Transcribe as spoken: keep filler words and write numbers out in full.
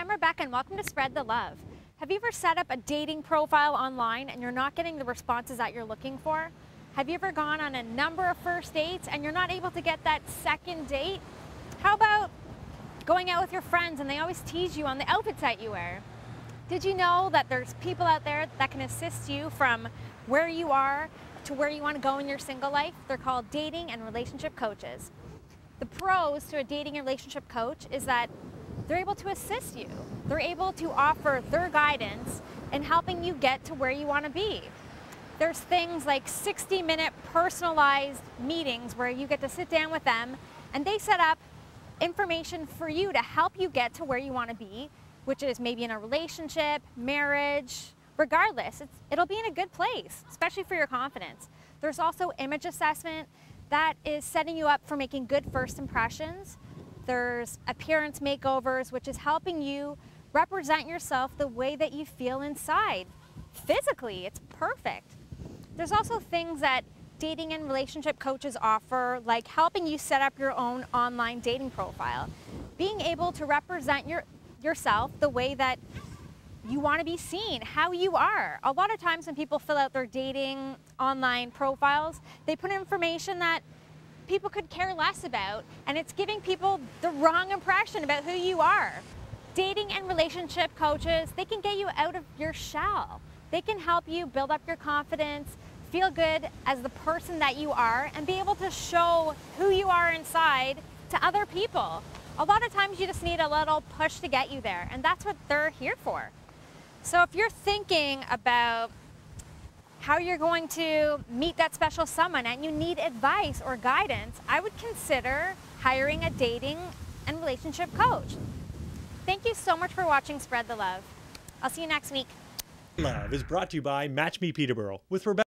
I'm Rebecca and welcome to Spread the Love. Have you ever set up a dating profile online and you're not getting the responses that you're looking for? Have you ever gone on a number of first dates and you're not able to get that second date? How about going out with your friends and they always tease you on the outfits that you wear? Did you know that there's people out there that can assist you from where you are to where you want to go in your single life? They're called dating and relationship coaches. The pros to a dating and relationship coach is that they're able to assist you. They're able to offer their guidance in helping you get to where you want to be. There's things like sixty minute personalized meetings where you get to sit down with them and they set up information for you to help you get to where you want to be, which is maybe in a relationship, marriage. Regardless, it's, it'll be in a good place, especially for your confidence. There's also image assessment that is setting you up for making good first impressions. There's appearance makeovers, which is helping you represent yourself the way that you feel inside. Physically, it's perfect. There's also things that dating and relationship coaches offer, like helping you set up your own online dating profile, being able to represent your, yourself the way that you want to be seen, how you are. A lot of times when people fill out their dating online profiles, they put information that people could care less about, and it's giving people the wrong impression about who you are. Dating and relationship coaches, they can get you out of your shell. They can help you build up your confidence, feel good as the person that you are, and be able to show who you are inside to other people. A lot of times you just need a little push to get you there, and that's what they're here for. So if you're thinking about how you're going to meet that special someone and you need advice or guidance, I would consider hiring a dating and relationship coach. Thank you so much for watching Spread the Love. I'll see you next week. Love is brought to you by Match Me Peterborough with Rebecca.